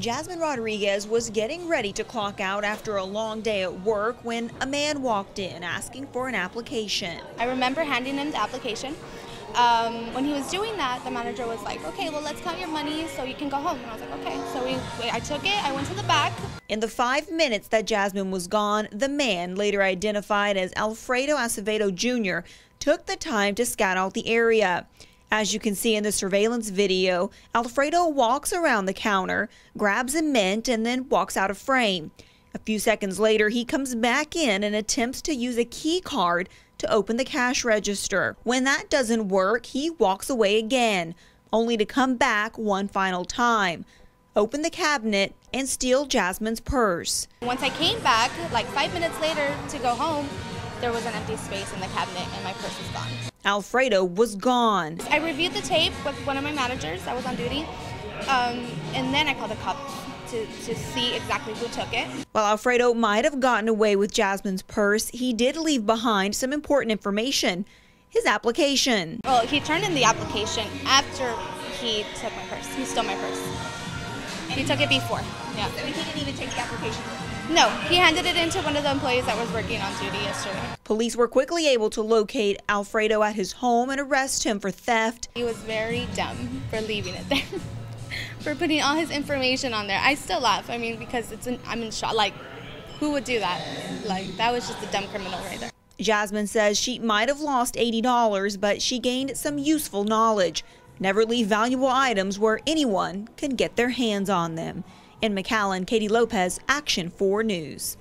Jasmine Rodriguez was getting ready to clock out after a long day at work when a man walked in asking for an application. I remember handing him the application. When he was doing that, the manager was like, okay, well, let's count your money so you can go home. And I was like, okay. So I took it. I went to the back. In the 5 minutes that Jasmine was gone, the man, later identified as Alfredo Acevedo Jr., took the time to scout out the area. As you can see in the surveillance video, Alfredo walks around the counter, grabs a mint, and then walks out of frame. A few seconds later, he comes back in and attempts to use a key card to open the cash register. When that doesn't work, he walks away again, only to come back one final time, open the cabinet, and steal Jasmine's purse. Once I came back, like 5 minutes later to go home, there was an empty space in the cabinet and my purse was gone. Alfredo was gone. I reviewed the tape with one of my managers. I was on duty, and then I called the cops to see exactly who took it. While Alfredo might have gotten away with Jasmine's purse, he did leave behind some important information, his application. Well, he turned in the application after he took my purse. He stole my purse. He took it before. Yeah. So he didn't even take the application? No, he handed it in to one of the employees that was working on duty yesterday. Police were quickly able to locate Alfredo at his home and arrest him for theft. He was very dumb for leaving it there, for putting all his information on there. I still laugh, I mean, because I'm in shock. Like, who would do that? Like, that was just a dumb criminal right there. Jasmine says she might have lost $80, but she gained some useful knowledge. Never leave valuable items where anyone can get their hands on them. In McAllen, Katie Lopez, Action 4 News.